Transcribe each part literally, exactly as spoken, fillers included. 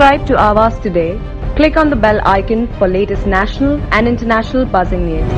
Subscribe to Awaaz today. Click on the bell icon for latest national and international buzzing news.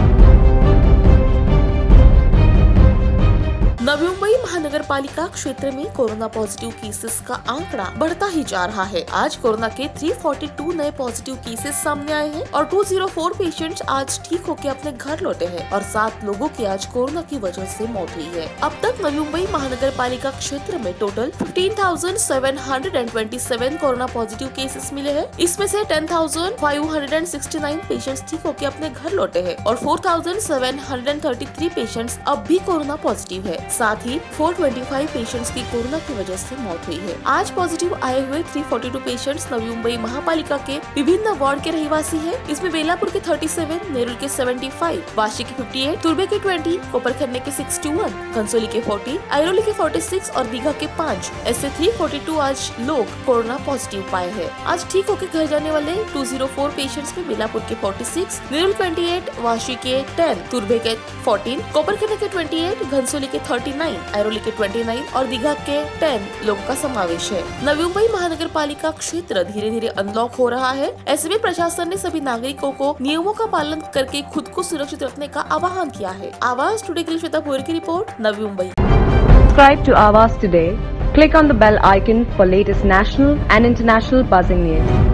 Navi Mumbai महानगरपालिका क्षेत्र में corona positive cases का आंकड़ा बढ़ता ही जा रहा है। आज कोरोना के तीन सौ बयालीस नए पॉजिटिव केसेस सामने आए हैं और दो सौ चार पेशेंट्स आज ठीक होकर अपने घर लौटे हैं और सात लोगों की आज कोरोना की वजह से मौत हुई है। अब तक नवी मुंबई महानगरपालिका क्षेत्र में टोटल पंद्रह हज़ार सात सौ सत्ताईस कोरोना पॉजिटिव केसेस मिले हैं। इसमें से दस हज़ार पाँच सौ उनहत्तर पेशेंट्स ठीक होकर अपने घर लौटे हैं और चार हज़ार सात सौ तैंतीस पेशेंट्स अब भी कोरोना पॉजिटिव है। साथ ही चार सौ पच्चीस पेशेंट्स की कोरोना की वजह से मौत हुई है। आज पॉजिटिव आए हुए तीन सौ बयालीस पेशेंट्स नवी मुंबई महापालिका के विभिन्न वार्ड के रहवासी हैं। इसमें बेलापुर के सैंतीस, नेरुल के पचहत्तर, वाशी के अट्ठावन, तुर्बे के बीस, कोपरखैरने के इकसठ, घणसोली के चालीस, आयरोली के छियालीस और दीघा के पाँच, ऐसे तीन सौ बयालीस आज लोग कोरोना पॉजिटिव पाए हैं। आज ठीक होकर घर जाने वाले दो सौ चार पेशेंट्स में बेलापुर के छियालीस, नेरुल अट्ठाईस, वाशी के दस, तुर्बे के चौदह, कोपरखैरने के अट्ठाईस, घणसोली के उनतालीस, आयरोली के उनतीस और दीघा के दस लोगों का समावेश है। नवी मुंबई महानगरपालिका क्षेत्र धीरे धीरे अनलॉक हो रहा है। ऐसे में प्रशासन ने सभी नागरिकों को नियमों का पालन करके खुद को सुरक्षित रखने का आह्वान किया है। आवाज टुडे के लिए श्वेता भोईर की report, Navi Mumbai. Subscribe to आवाज today, click on the bell icon for latest national and international buzzing news.